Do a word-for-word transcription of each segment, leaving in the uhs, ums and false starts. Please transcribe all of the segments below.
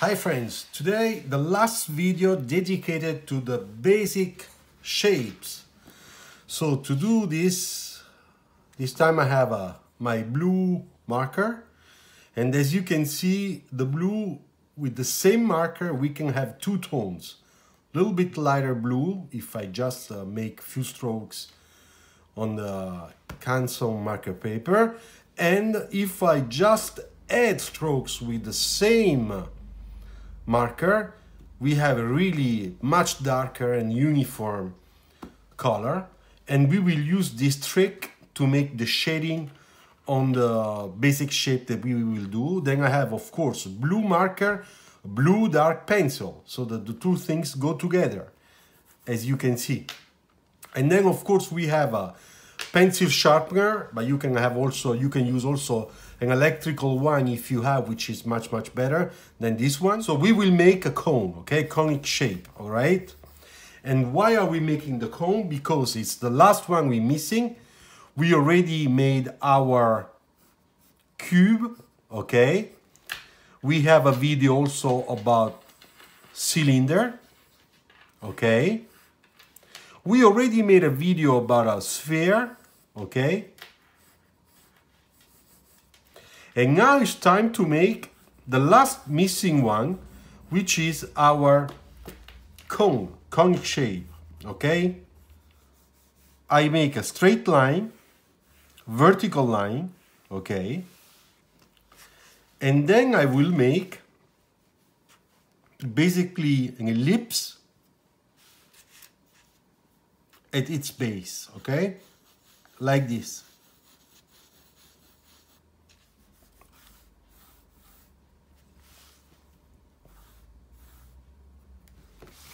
Hi friends, today the last video dedicated to the basic shapes. So to do this, this time I have a, my blue marker, and as you can see, the blue with the same marker we can have two tones. A little bit lighter blue if I just uh, make few strokes on the CANSON marker paper, and if I just add strokes with the same marker, we have a really much darker and uniform color, and we will use this trick to make the shading on the basic shape that we will do. Then I have, of course, blue marker, blue dark pencil, so that the two things go together, as you can see. And then, of course, we have a pencil sharpener, but you can have also, you can use also an electrical one if you have, which is much, much better than this one. So we will make a cone, okay, conic shape, all right? And why are we making the cone? Because it's the last one we're missing. We already made our cube, okay? We have a video also about cylinder, okay? We already made a video about a sphere, okay? And now it's time to make the last missing one, which is our cone, conic shape, okay? I make a straight line, vertical line, okay? And then I will make basically an ellipse at its base, okay? Like this.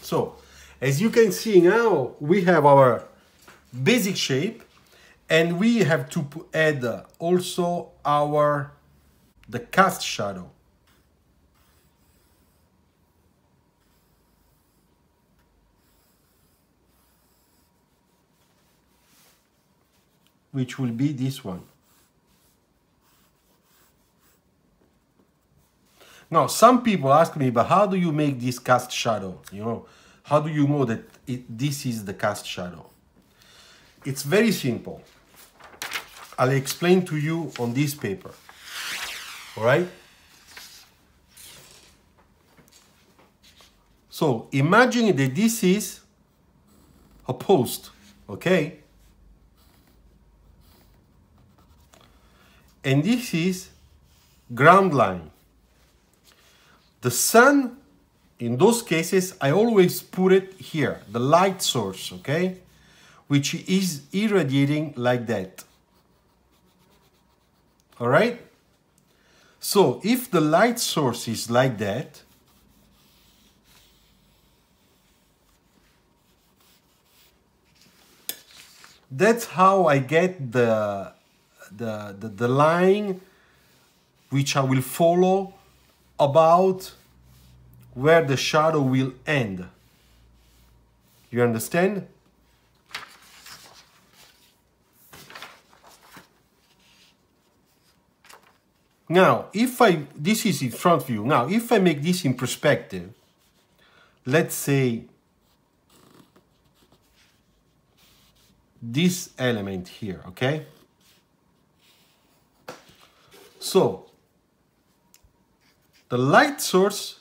So, as you can see now, we have our basic shape, and we have to add also our, the cast shadow. Which will be this one. Now, some people ask me, but how do you make this cast shadow? You know, how do you know that it, this is the cast shadow? It's very simple. I'll explain to you on this paper, all right? So imagine that this is a post, okay? And this is ground line. The sun, in those cases, I always put it here, the light source, okay? Which is irradiating like that, all right? So if the light source is like that, that's how I get the, the, the, the line which I will follow about where the shadow will end. You understand? Now, if I, this is in front view. Now, if I make this in perspective, let's say this element here, okay? So, the light source,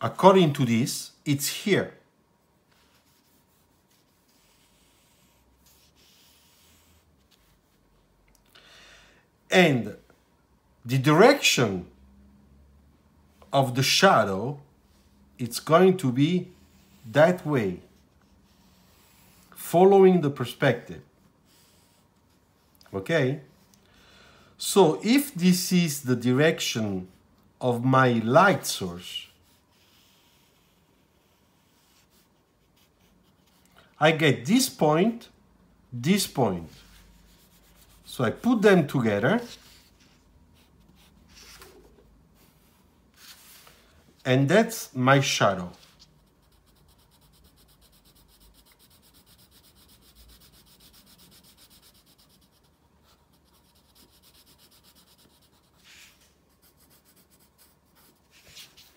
according to this, it's here. And the direction of the shadow, it's going to be that way, following the perspective, okay? So if this is the direction of my light source, I get this point, this point. So I put them together, and that's my shadow.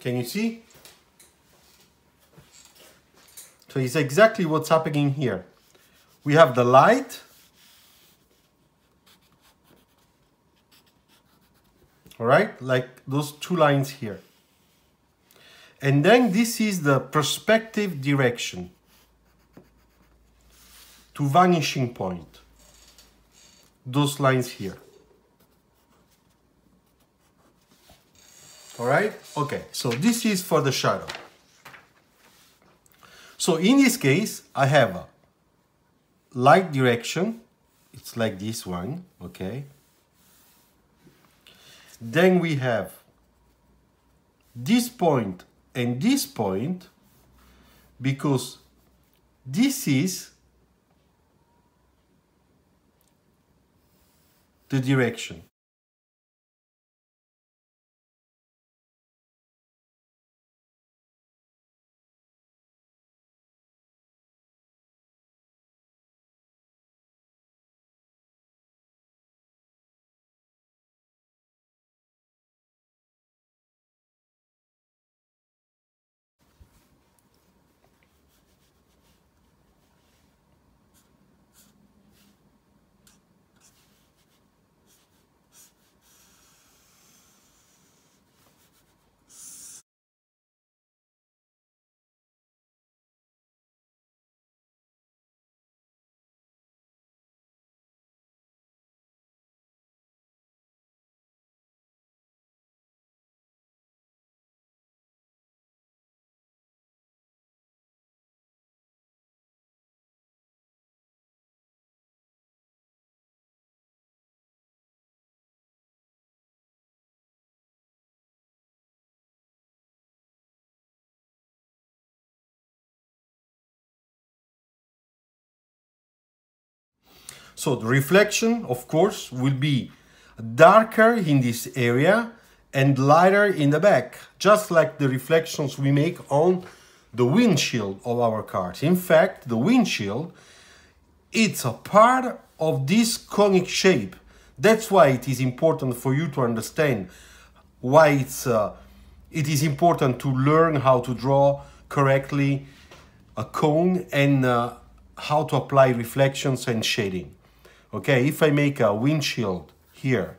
Can you see? So it's exactly what's happening here. We have the light. All right, like those two lines here. And then this is the perspective direction to vanishing point. Those lines here. All right, okay, so this is for the shadow. So in this case, I have a light direction. It's like this one, okay. Then we have this point and this point, because this is the direction. So the reflection, of course, will be darker in this area and lighter in the back, just like the reflections we make on the windshield of our cars. In fact, the windshield, it's a part of this conic shape. That's why it is important for you to understand why it's, uh, it is important to learn how to draw correctly a cone and uh, how to apply reflections and shading. Okay, if I make a windshield here,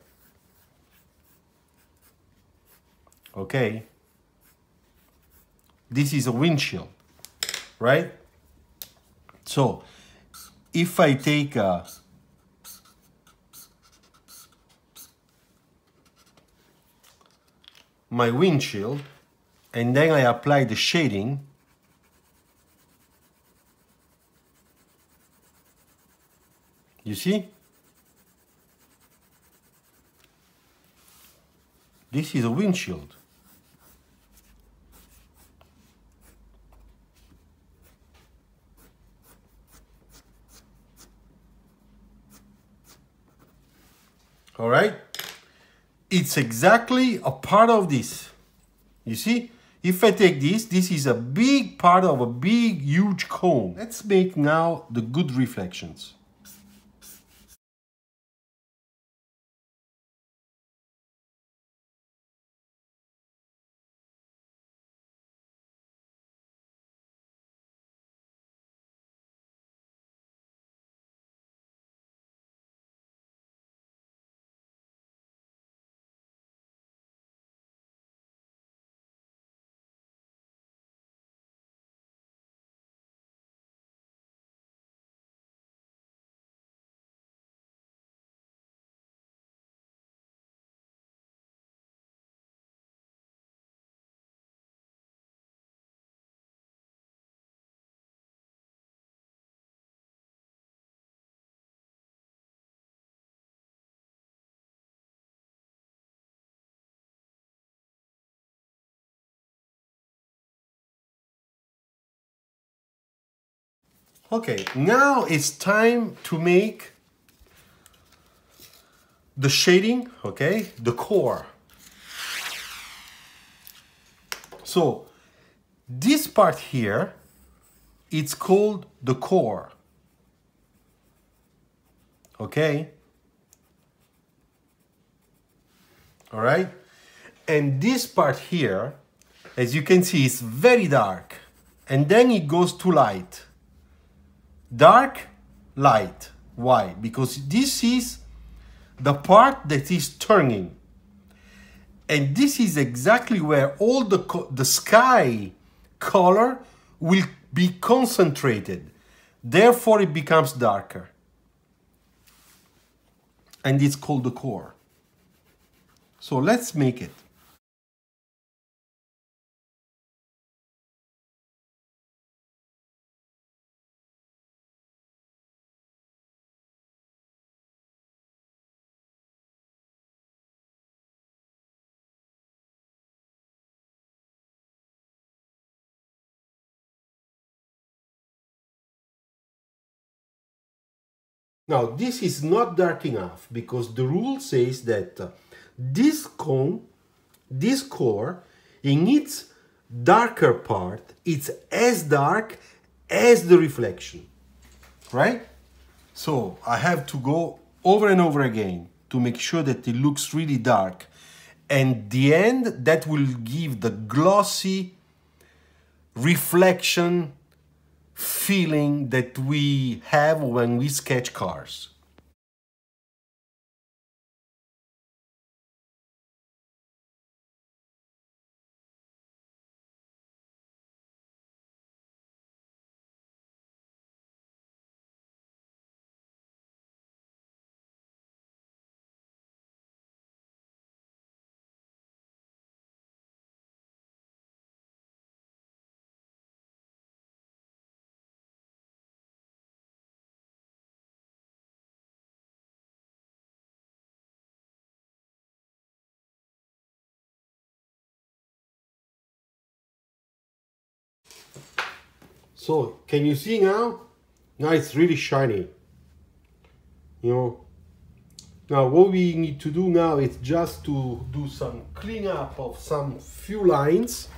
okay, this is a windshield, right? So if I take a, my windshield and then I apply the shading, you see? This is a windshield. All right? It's exactly a part of this. You see? If I take this, this is a big part of a big, huge cone. Let's make now the good reflections. Okay, now it's time to make the shading, okay, the core. So this part here, it's called the core, okay? All right, and this part here, As you can see, it's very dark. And then it goes to light. Dark, light. Why? Because this is the part that is turning. And this is exactly where all the, co the sky color will be concentrated. Therefore, it becomes darker. And it's called the core. So let's make it. Now, this is not dark enough because the rule says that uh, this cone, this core, in its darker part, it's as dark as the reflection, right? So I have to go over and over again to make sure that it looks really dark. And the end, that will give the glossy reflection feeling that we have when we sketch cars. So, can you see now? Now it's really shiny, you know. Now what we need to do now is just to do some cleanup of some few lines.